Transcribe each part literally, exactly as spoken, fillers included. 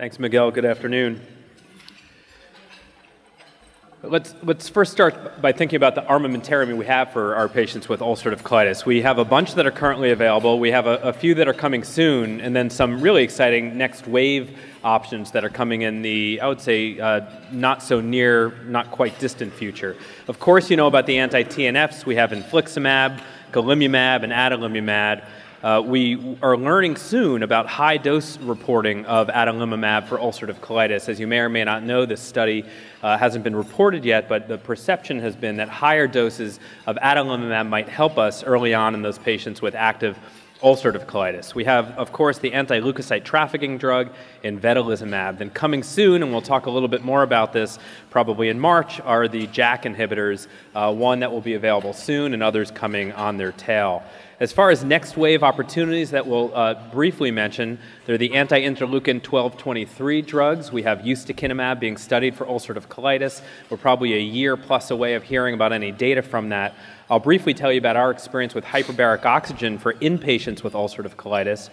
Thanks, Miguel. Good afternoon. Let's, let's first start by thinking about the armamentarium we have for our patients with ulcerative colitis. We have a bunch that are currently available. We have a, a few that are coming soon, and then some really exciting next wave options that are coming in the, I would say, uh, not so near, not quite distant future. Of course, you know about the anti-T N Fs. We have infliximab, golimumab, and adalimumab. Uh, we are learning soon about high-dose reporting of adalimumab for ulcerative colitis. As you may or may not know, this study uh, hasn't been reported yet, but the perception has been that higher doses of adalimumab might help us early on in those patients with active ulcerative colitis. We have, of course, the anti-leukocyte trafficking drug in vedolizumab. Then coming soon, and we'll talk a little bit more about this probably in March, are the JAK inhibitors, uh, one that will be available soon and others coming on their tail. As far as next wave opportunities that we'll uh, briefly mention, they're the anti-interleukin twelve twenty-three drugs. We have ustekinumab being studied for ulcerative colitis. We're probably a year plus away of hearing about any data from that. I'll briefly tell you about our experience with hyperbaric oxygen for inpatients with ulcerative colitis.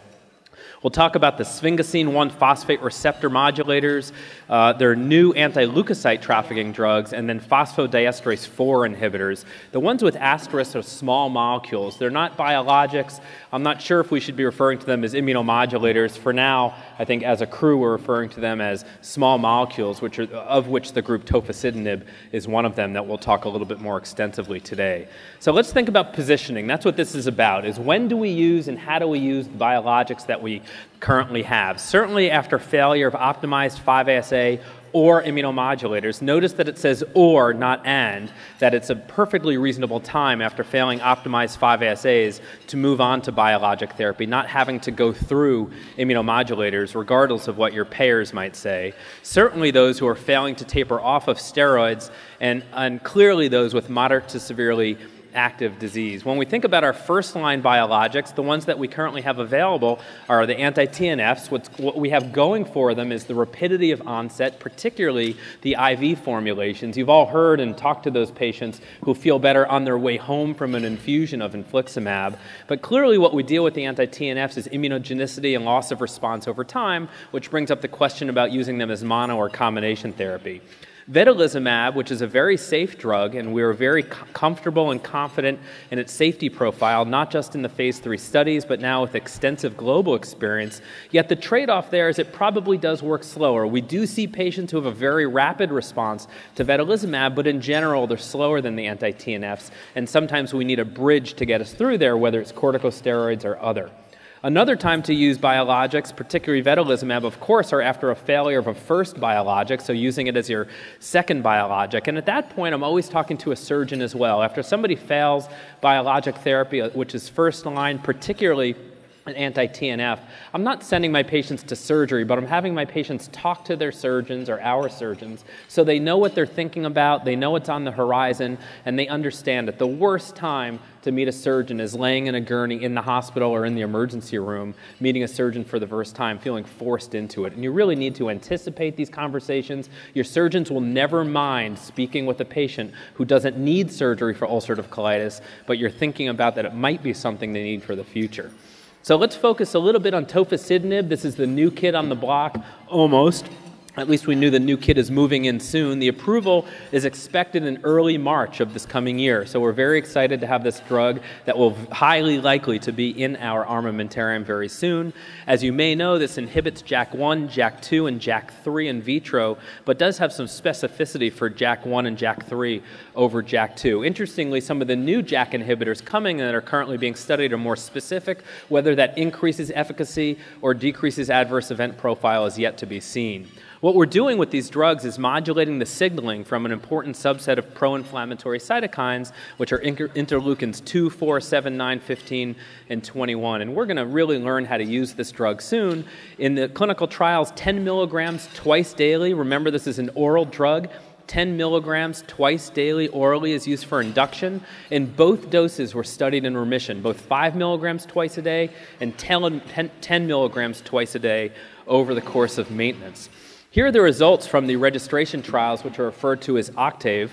We'll talk about the sphingosine one phosphate receptor modulators. Uh, there are new anti-leukocyte trafficking drugs, and then phosphodiesterase four inhibitors. The ones with asterisks are small molecules. They're not biologics. I'm not sure if we should be referring to them as immunomodulators. For now, I think as a crew, we're referring to them as small molecules, which are, of which the group tofacitinib is one of them that we'll talk a little bit more extensively today. So let's think about positioning. That's what this is about, is when do we use and how do we use the biologics that we currently have. Certainly after failure of optimized five A S A or immunomodulators, notice that it says or, not and, that it's a perfectly reasonable time after failing optimized five A S As to move on to biologic therapy, not having to go through immunomodulators regardless of what your payers might say. Certainly those who are failing to taper off of steroids, and, and clearly those with moderate to severely active disease. When we think about our first-line biologics, the ones that we currently have available are the anti-T N Fs. What's, what we have going for them is the rapidity of onset, particularly the I V formulations. You've all heard and talked to those patients who feel better on their way home from an infusion of infliximab. But clearly what we deal with the anti-T N Fs is immunogenicity and loss of response over time, which brings up the question about using them as mono or combination therapy. Vedolizumab, which is a very safe drug, and we are very comfortable and confident in its safety profile, not just in the phase three studies, but now with extensive global experience. Yet the trade-off there is it probably does work slower. We do see patients who have a very rapid response to vedolizumab, but in general, they're slower than the anti-T N Fs, and sometimes we need a bridge to get us through there, whether it's corticosteroids or other. Another time to use biologics, particularly vedolizumab, of course, are after a failure of a first biologic, so using it as your second biologic. And at that point, I'm always talking to a surgeon as well. After somebody fails biologic therapy, which is first line, particularly an anti-T N F, I'm not sending my patients to surgery, but I'm having my patients talk to their surgeons or our surgeons so they know what they're thinking about, they know what's on the horizon, and they understand that the worst time to meet a surgeon is laying in a gurney in the hospital or in the emergency room, meeting a surgeon for the first time, feeling forced into it. And you really need to anticipate these conversations. Your surgeons will never mind speaking with a patient who doesn't need surgery for ulcerative colitis, but you're thinking about that it might be something they need for the future. So let's focus a little bit on tofacitinib. This is the new kid on the block, almost. At least we knew the new kid is moving in soon. The approval is expected in early March of this coming year. So we're very excited to have this drug that will highly likely to be in our armamentarium very soon. As you may know, this inhibits JAK one, JAK two, and JAK three in vitro, but does have some specificity for JAK one and JAK three over JAK two. Interestingly, some of the new JAK inhibitors coming that are currently being studied are more specific. Whether that increases efficacy or decreases adverse event profile is yet to be seen. What we're doing with these drugs is modulating the signaling from an important subset of pro-inflammatory cytokines, whiwhich are interleukins two, four, seven, nine, fifteen, and twenty-one. And we're going to really learn how to use this drug soon. In the clinical trials, ten milligrams twice daily. Remember, this is an oral drug. ten milligrams twice daily orally is used for induction, and both doses were studied in remission, both five milligrams twice a day and ten milligrams twice a day over the course of maintenance. Here are the results from the registration trials, which are referred to as OCTAVE.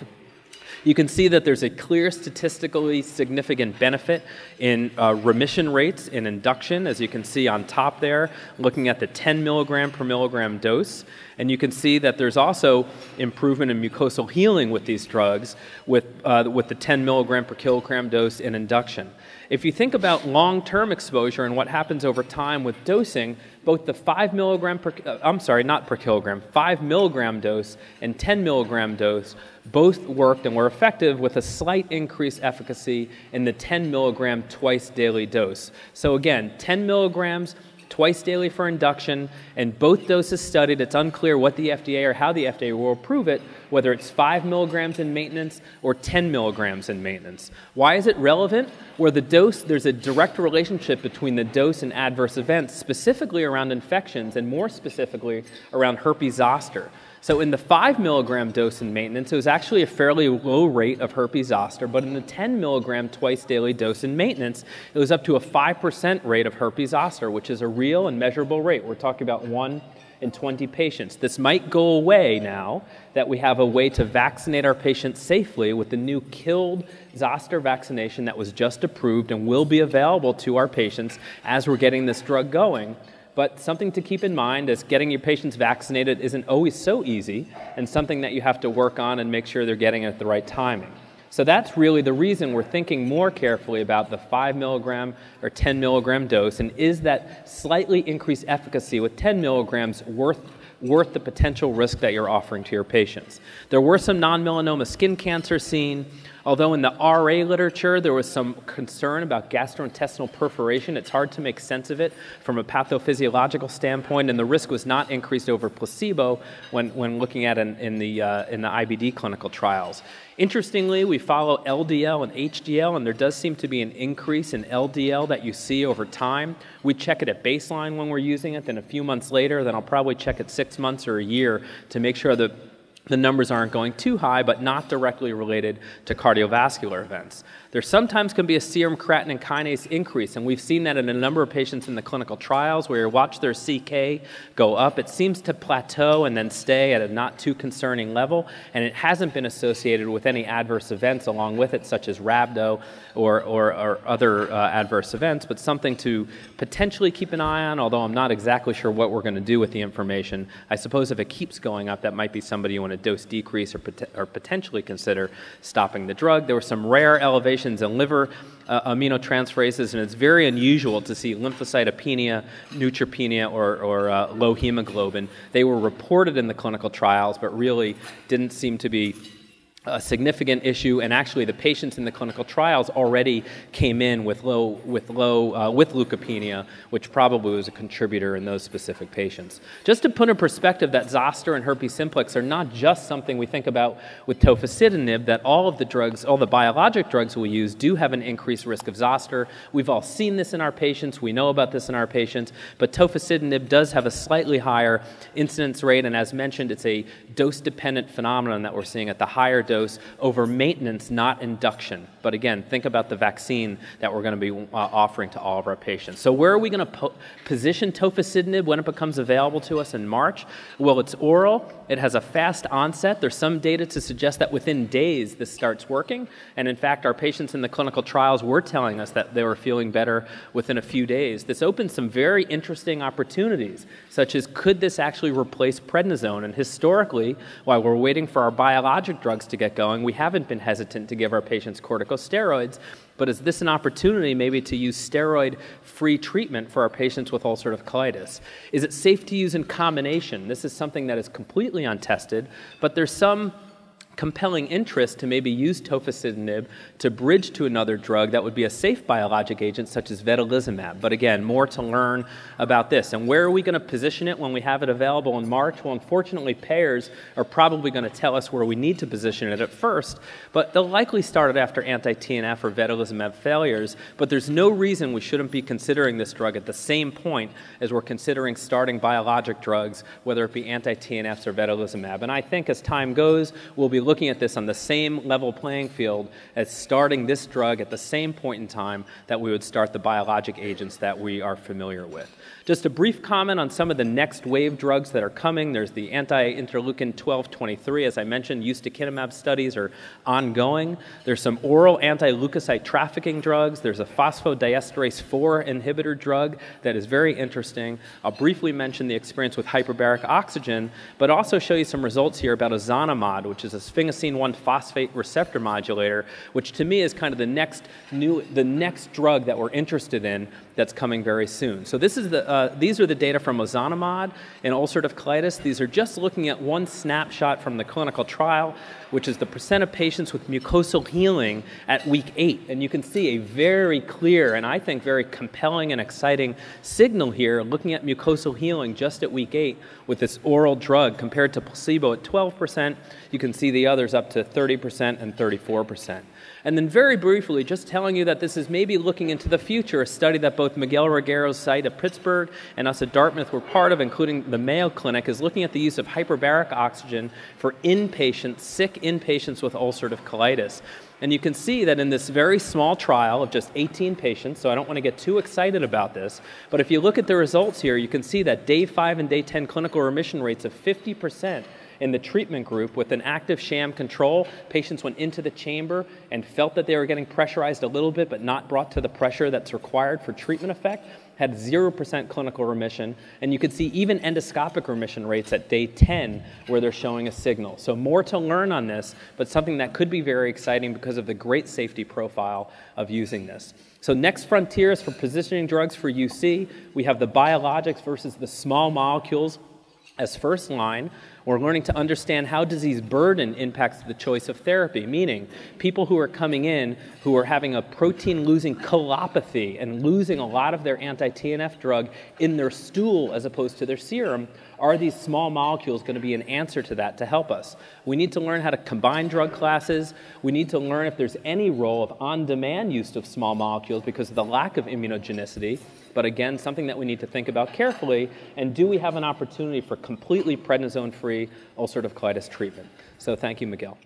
you can see that there's a clear statistically significant benefit in uh, remission rates in induction, as you can see on top there, looking at the ten milligram per milligram dose. And you can see that there's also improvement in mucosal healing with these drugs with, uh, with the ten milligram per kilogram dose in induction. If you think about long-term exposure and what happens over time with dosing, both the five milligram per, I'm sorry, not per kilogram, five milligram dose and ten milligram dose both worked and were effective with a slight increased efficacy in the ten milligram twice daily dose. So again, ten milligrams twice daily for induction, and both doses studied. It's unclear what the F D A or how the F D A will approve it, whether it's five milligrams in maintenance or ten milligrams in maintenance. Why is it relevant? Where the dose, there's a direct relationship between the dose and adverse events, specifically around infections and more specifically around herpes zoster. So in the five milligram dose in maintenance, it was actually a fairly low rate of herpes zoster, but in the ten milligram twice daily dose in maintenance, it was up to a five percent rate of herpes zoster, which is a real and measurable rate. We're talking about one in twenty patients. This might go away now that we have a way to vaccinate our patients safely with the new killed zoster vaccination that was just approved and will be available to our patients as we're getting this drug going. But something to keep in mind is getting your patients vaccinated isn't always so easy, and something that you have to work on and make sure they're getting it at the right timing. So that's really the reason we're thinking more carefully about the five milligram or ten milligram dose, and is that slightly increased efficacy with ten milligrams worth worth the potential risk that you're offering to your patients. There were some non-melanoma skin cancer seen, although in the R A literature there was some concern about gastrointestinal perforation. It's hard to make sense of it from a pathophysiological standpoint, and the risk was not increased over placebo when, when looking at in, in, the, uh, in the I B D clinical trials. Interestingly, we follow L D L and H D L, and there does seem to be an increase in L D L that you see over time. We check it at baseline when we're using it, then a few months later, then I'll probably check it six months or a year to make sure the The numbers aren't going too high, but not directly related to cardiovascular events. There sometimes can be a serum creatinine kinase increase, and we've seen that in a number of patients in the clinical trials where you watch their C K go up. It seems to plateau and then stay at a not too concerning level, and it hasn't been associated with any adverse events along with it, such as rhabdo or, or, or other uh, adverse events, but something to potentially keep an eye on, although I'm not exactly sure what we're going to do with the information. I suppose if it keeps going up, that might be somebody you want to a dose decrease or, pot or potentially consider stopping the drug. There were some rare elevations in liver uh, aminotransferases, and it's very unusual to see lymphocytopenia, neutropenia, or, or uh, low hemoglobin. They were reported in the clinical trials, but really didn't seem to be a significant issue, and actually the patients in the clinical trials already came in with low, with low, uh, with leukopenia, which probably was a contributor in those specific patients. Just to put in perspective that zoster and herpes simplex are not just something we think about with tofacitinib, that all of the drugs, all the biologic drugs we use do have an increased risk of zoster. We've all seen this in our patients, we know about this in our patients, but tofacitinib does have a slightly higher incidence rate, and as mentioned, it's a dose-dependent phenomenon that we're seeing at the higher dose Dose over maintenance, not induction. But again, think about the vaccine that we're going to be uh, offering to all of our patients. So where are we going to po position tofacitinib when it becomes available to us in March? Well, it's oral. It has a fast onset. There's some data to suggest that within days this starts working. And in fact, our patients in the clinical trials were telling us that they were feeling better within a few days. This opens some very interesting opportunities, such as could this actually replace prednisone? And historically, while we're waiting for our biologic drugs to get going, we haven't been hesitant to give our patients corticosteroids, but is this an opportunity maybe to use steroid-free treatment for our patients with ulcerative colitis? Is it safe to use in combination? This is something that is completely untested, but there's some compelling interest to maybe use tofacitinib to bridge to another drug that would be a safe biologic agent such as vedolizumab. But again, more to learn about this. And where are we going to position it when we have it available in March? Well, unfortunately, payers are probably going to tell us where we need to position it at first, but they'll likely start it after anti-T N F or vedolizumab failures. But there's no reason we shouldn't be considering this drug at the same point as we're considering starting biologic drugs, whether it be anti-T N Fs or vedolizumab. And I think as time goes, we'll be looking at this on the same level playing field as starting this drug at the same point in time that we would start the biologic agents that we are familiar with. Just a brief comment on some of the next wave drugs that are coming. There's the anti-interleukin twelve twenty-three, as I mentioned, ustekinumab studies are ongoing. There's some oral anti-leukocyte trafficking drugs. There's a phosphodiesterase four inhibitor drug that is very interesting. I'll briefly mention the experience with hyperbaric oxygen, but also show you some results here about azanamod, which is a sphingosine one phosphate receptor modulator, which to me is kind of the next new, the next drug that we're interested in that's coming very soon. So this is the, uh, these are the data from ozanimod in ulcerative colitis. These are just looking at one snapshot from the clinical trial, which is the percent of patients with mucosal healing at week eight. And you can see a very clear and I think very compelling and exciting signal here looking at mucosal healing just at week eight with this oral drug compared to placebo at twelve percent. You can see the others up to thirty percent and thirty-four percent. And then very briefly, just telling you that this is maybe looking into the future, a study that both Miguel Regueiro's site at Pittsburgh and us at Dartmouth were part of, including the Mayo Clinic, is looking at the use of hyperbaric oxygen for inpatient, sick inpatients with ulcerative colitis. And you can see that in this very small trial of just eighteen patients, so I don't want to get too excited about this, but if you look at the results here, you can see that day five and day ten clinical remission rates of fifty percent in the treatment group with an active sham control. Patients went into the chamber and felt that they were getting pressurized a little bit but not brought to the pressure that's required for treatment effect, had zero percent clinical remission, and you could see even endoscopic remission rates at day ten where they're showing a signal. So more to learn on this, but something that could be very exciting because of the great safety profile of using this. So next frontiers for positioning drugs for U C, we have the biologics versus the small molecules as first line. We're learning to understand how disease burden impacts the choice of therapy, meaning people who are coming in who are having a protein-losing colopathy and losing a lot of their anti-T N F drug in their stool as opposed to their serum, are these small molecules going to be an answer to that to help us? We need to learn how to combine drug classes. We need to learn if there's any role of on-demand use of small molecules because of the lack of immunogenicity. But again, something that we need to think about carefully. And do we have an opportunity for completely prednisone-free ulcerative colitis treatment? So thank you, Miguel.